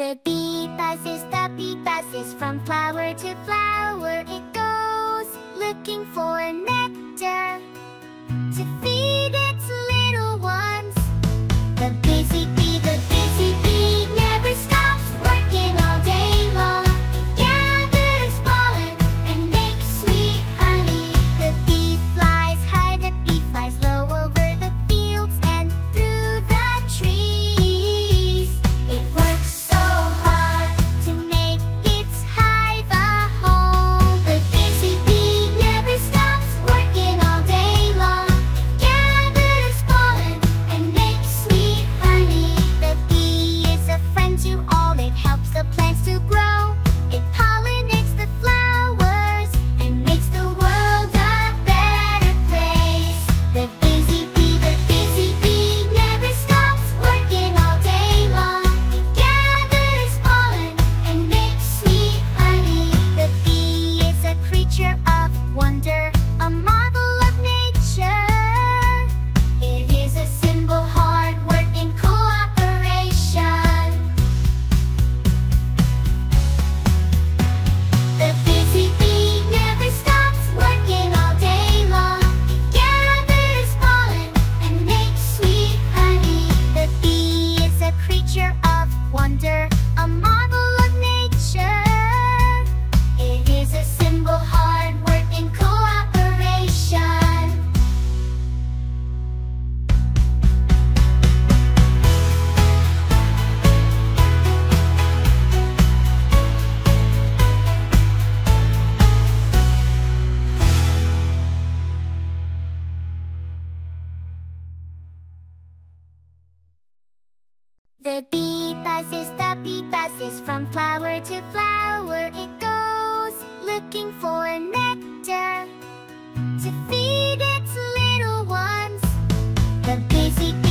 The bee buzzes, the bee buzzes from flower to flower it goes, looking for nectar to feed its little ones. The busy bee. The bee buzzes from flower to flower it goes, looking for nectar to feed its little ones. The busy bee.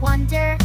Wonder.